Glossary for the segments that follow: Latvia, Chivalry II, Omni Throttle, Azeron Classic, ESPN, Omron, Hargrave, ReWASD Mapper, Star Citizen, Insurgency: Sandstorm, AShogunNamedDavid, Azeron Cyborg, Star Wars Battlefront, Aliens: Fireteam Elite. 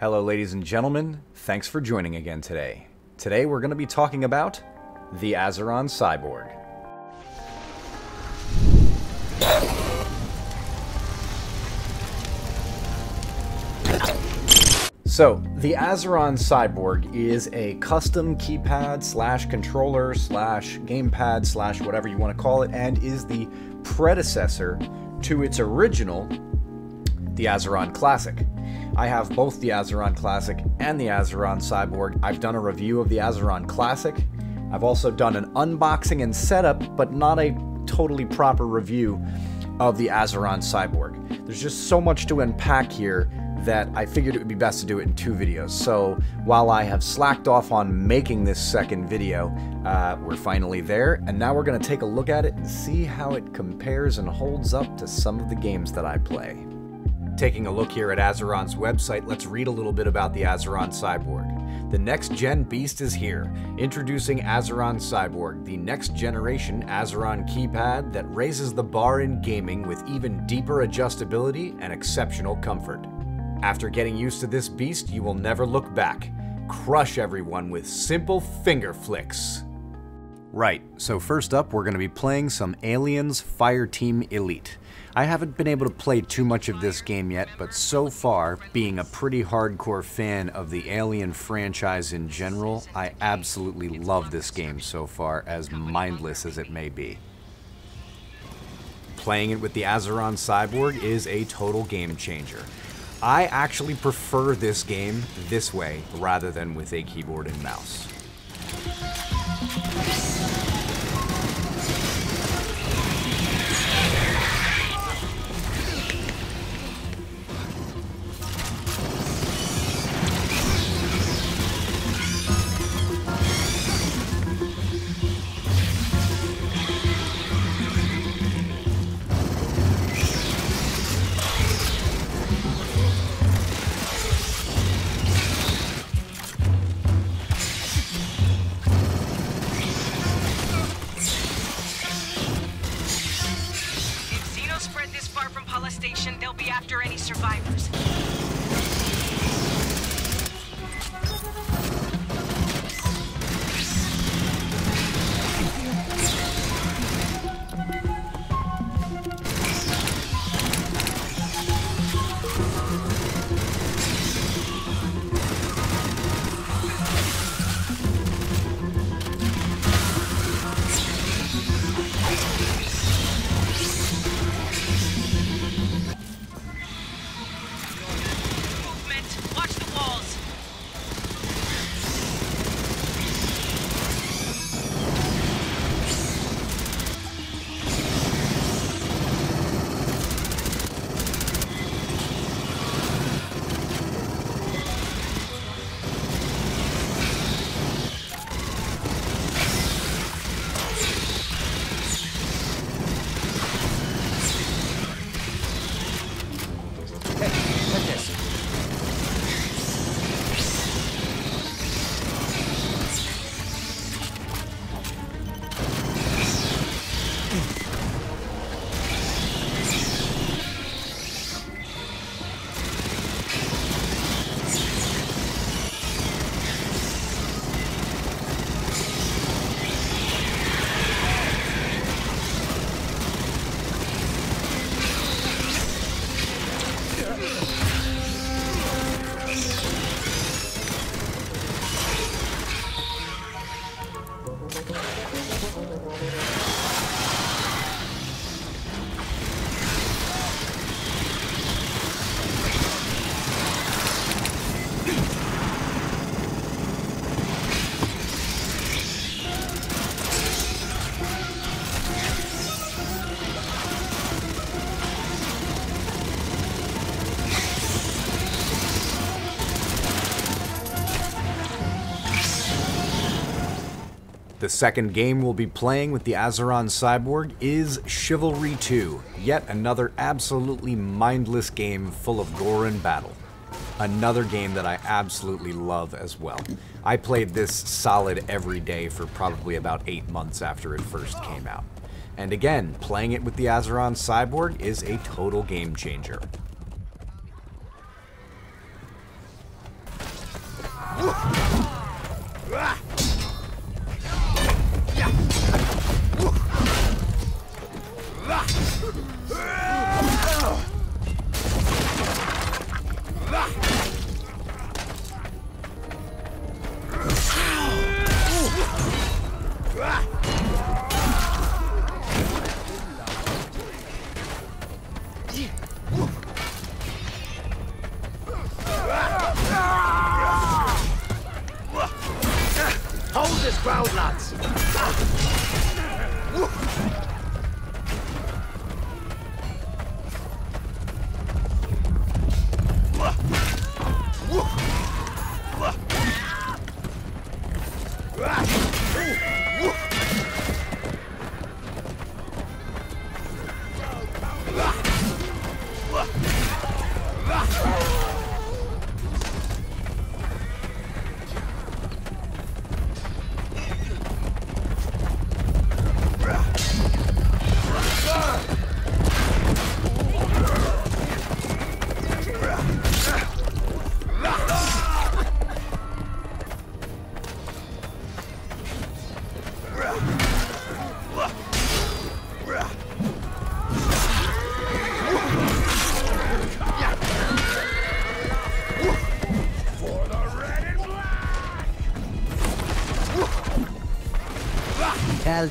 Hello ladies and gentlemen, thanks for joining again today. Today we're going to be talking about the Azeron Cyborg. So, the Azeron Cyborg is a custom keypad slash controller slash gamepad slash whatever you want to call it, and is the predecessor to its original, the Azeron Classic. I have both the Azeron Classic and the Azeron Cyborg. I've done a review of the Azeron Classic. I've also done an unboxing and setup, but not a totally proper review of the Azeron Cyborg. There's just so much to unpack here that I figured it would be best to do it in two videos. So while I have slacked off on making this second video, we're finally there. And now we're gonna take a look at it and see how it compares and holds up to some of the games that I play. Taking a look here at Azeron's website, let's read a little bit about the Azeron Cyborg. The next-gen beast is here, introducing Azeron Cyborg, the next-generation Azeron keypad that raises the bar in gaming with even deeper adjustability and exceptional comfort. After getting used to this beast, you will never look back. Crush everyone with simple finger flicks. Right, so first up, we're going to be playing some Aliens: Fireteam Elite. I haven't been able to play too much of this game yet, but so far, being a pretty hardcore fan of the Alien franchise in general, I absolutely love this game so far, as mindless as it may be. Playing it with the Azeron Cyborg is a total game changer. I actually prefer this game this way rather than with a keyboard and mouse. Station, they'll be after any survivors. The second game we'll be playing with the Azeron Cyborg is Chivalry II, yet another absolutely mindless game full of gore and battle. Another game that I absolutely love as well. I played this solid every day for probably about 8 months after it first came out. And again, playing it with the Azeron Cyborg is a total game changer.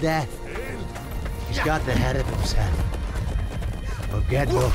Death. He's got the head of himself. We'll get him.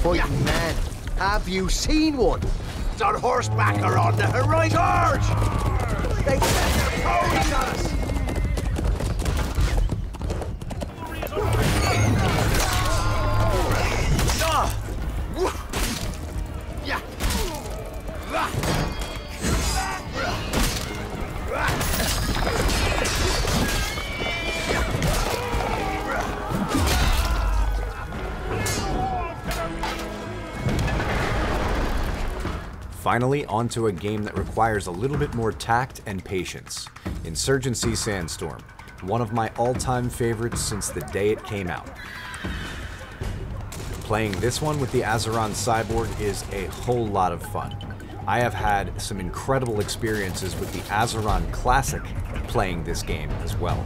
Fighting man, have you seen one? It's on horseback or on the horizon. Charge! They set their ponies on us. Finally, onto a game that requires a little bit more tact and patience. Insurgency: Sandstorm, one of my all-time favorites since the day it came out. Playing this one with the Azeron Cyborg is a whole lot of fun. I have had some incredible experiences with the Azeron Classic playing this game as well.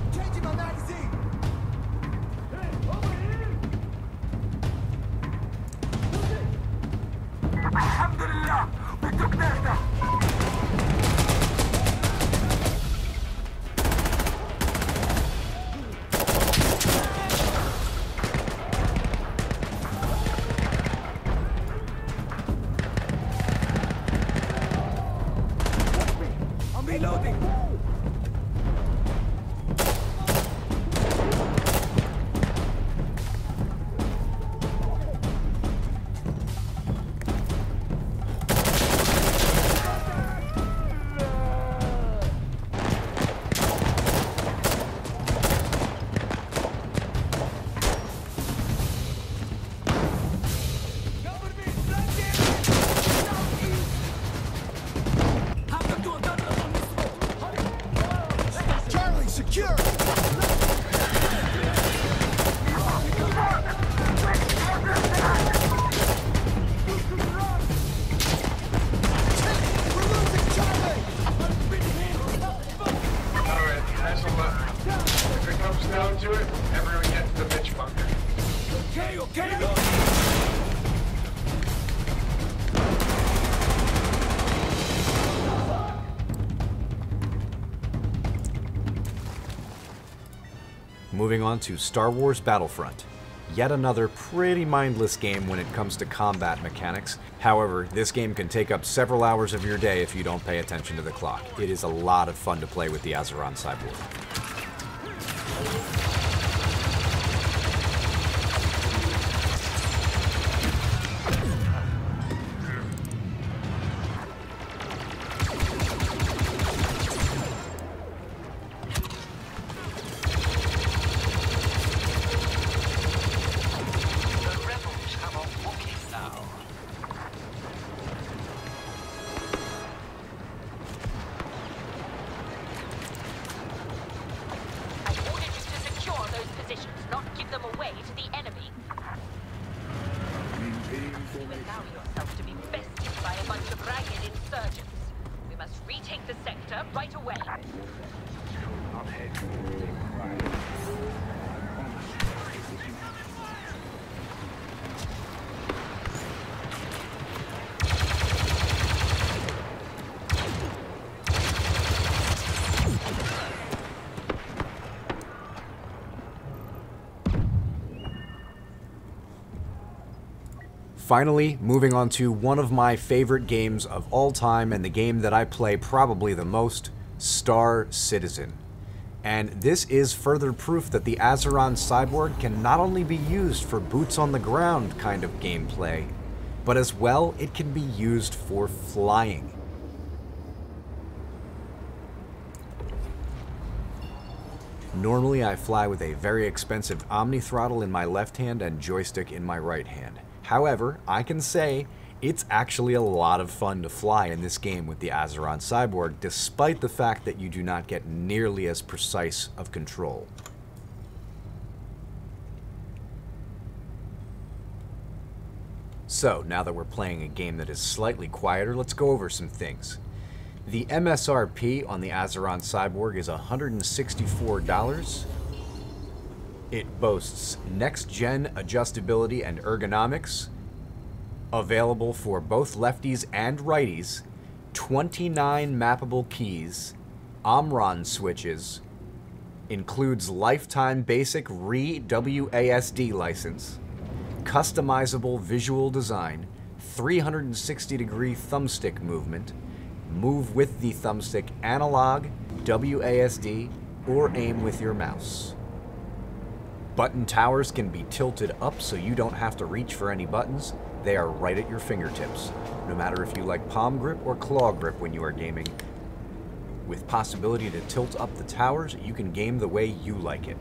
Moving on to Star Wars Battlefront. Yet another pretty mindless game when it comes to combat mechanics. However, this game can take up several hours of your day if you don't pay attention to the clock. It is a lot of fun to play with the Azeron Cyborg. positions, not give them away to the enemy. You allow yourself to be bested by a bunch of ragged insurgents. We must retake the sector right away. Finally, moving on to one of my favorite games of all time and the game that I play probably the most, Star Citizen. And this is further proof that the Azeron Cyborg can not only be used for boots on the ground kind of gameplay, but as well it can be used for flying. Normally I fly with a very expensive Omni Throttle in my left hand and joystick in my right hand. However, I can say it's actually a lot of fun to fly in this game with the Azeron Cyborg, despite the fact that you do not get nearly as precise of control. So, now that we're playing a game that is slightly quieter, let's go over some things. The MSRP on the Azeron Cyborg is $164. It boasts next-gen adjustability and ergonomics, available for both lefties and righties, 29 mappable keys, Omron switches, includes lifetime basic ReWASD license, customizable visual design, 360-degree thumbstick movement, move with the thumbstick analog, WASD, or aim with your mouse. Button towers can be tilted up so you don't have to reach for any buttons. They are right at your fingertips, no matter if you like palm grip or claw grip when you are gaming. With possibility to tilt up the towers, you can game the way you like it.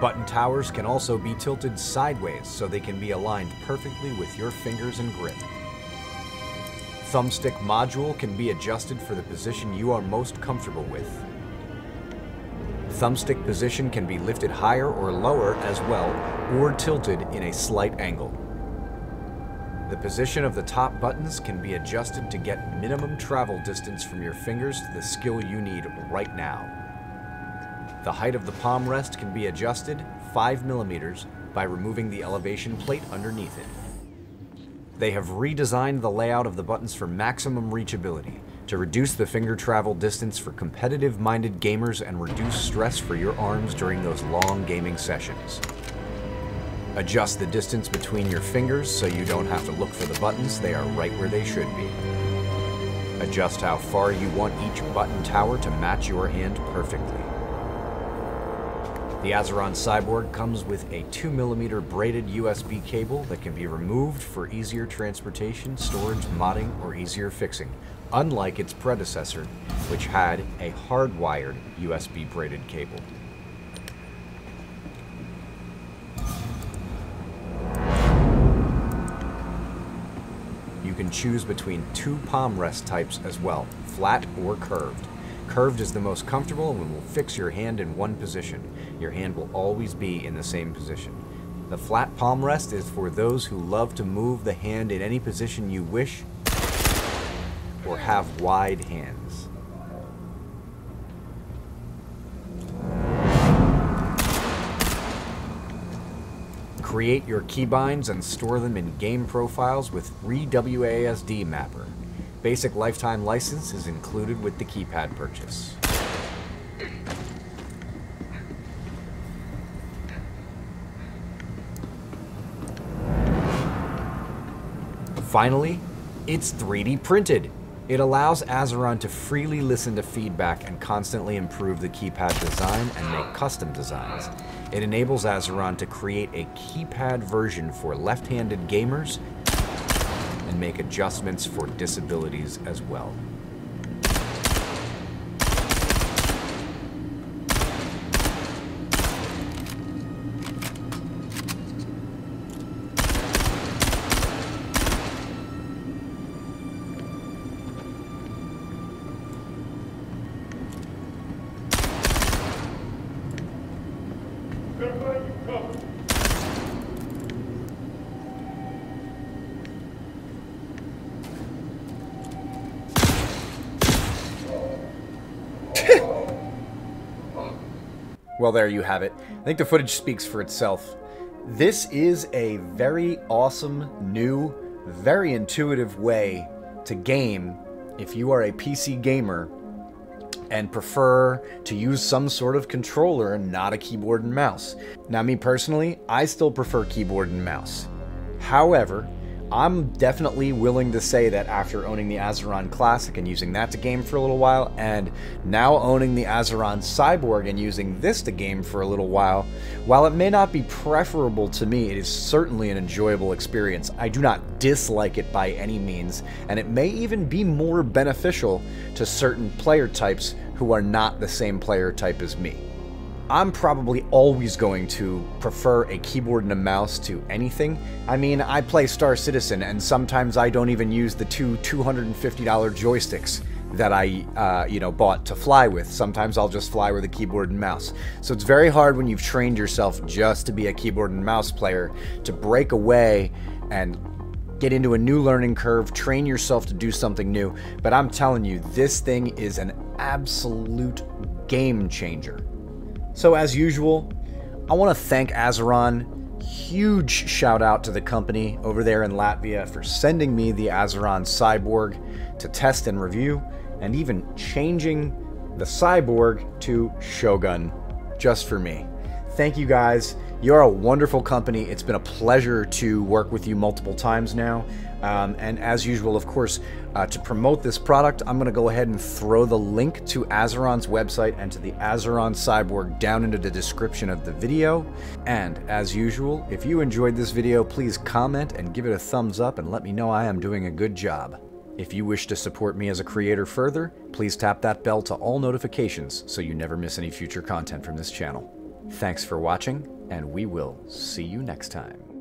Button towers can also be tilted sideways so they can be aligned perfectly with your fingers and grip. Thumbstick module can be adjusted for the position you are most comfortable with. Thumbstick position can be lifted higher or lower as well, or tilted in a slight angle. The position of the top buttons can be adjusted to get minimum travel distance from your fingers to the skill you need right now. The height of the palm rest can be adjusted 5 mm by removing the elevation plate underneath it. They have redesigned the layout of the buttons for maximum reachability, to reduce the finger travel distance for competitive-minded gamers and reduce stress for your arms during those long gaming sessions. Adjust the distance between your fingers so you don't have to look for the buttons, they are right where they should be. Adjust how far you want each button tower to match your hand perfectly. The Azeron Cyborg comes with a 2 mm braided USB cable that can be removed for easier transportation, storage, modding, or easier fixing, unlike its predecessor, which had a hardwired USB braided cable. You can choose between 2 palm rest types as well, flat or curved. Curved is the most comfortable and will fix your hand in one position. Your hand will always be in the same position. The flat palm rest is for those who love to move the hand in any position you wish or have wide hands. Create your keybinds and store them in game profiles with ReWASD Mapper. Basic lifetime license is included with the keypad purchase. Finally, it's 3D printed. It allows Azeron to freely listen to feedback and constantly improve the keypad design and make custom designs. It enables Azeron to create a keypad version for left-handed gamers and make adjustments for disabilities as well. Well, there you have it. I think the footage speaks for itself. This is a very awesome, new, very intuitive way to game if you are a PC gamer and prefer to use some sort of controller and not a keyboard and mouse. Now, me personally, I still prefer keyboard and mouse. However, I'm definitely willing to say that after owning the Azeron Classic and using that to game for a little while, and now owning the Azeron Cyborg and using this to game for a little while it may not be preferable to me, it is certainly an enjoyable experience. I do not dislike it by any means, and it may even be more beneficial to certain player types who are not the same player type as me. I'm probably always going to prefer a keyboard and a mouse to anything. I mean, I play Star Citizen, and sometimes I don't even use the two $250 joysticks that I, bought to fly with. Sometimes I'll just fly with a keyboard and mouse. So it's very hard when you've trained yourself just to be a keyboard and mouse player to break away and get into a new learning curve, train yourself to do something new. But I'm telling you, this thing is an absolute game changer. So as usual, I want to thank Azeron. Huge shout out to the company over there in Latvia for sending me the Azeron Cyborg to test and review, and even changing the Cyborg to Shogun just for me. Thank you guys. You're a wonderful company. It's been a pleasure to work with you multiple times now. And as usual, of course, to promote this product, I'm going to go ahead and throw the link to Azeron's website and to the Azeron Cyborg down into the description of the video. And as usual, if you enjoyed this video, please comment and give it a thumbs up and let me know I am doing a good job. If you wish to support me as a creator further, please tap that bell to all notifications so you never miss any future content from this channel. Thanks for watching, and we will see you next time.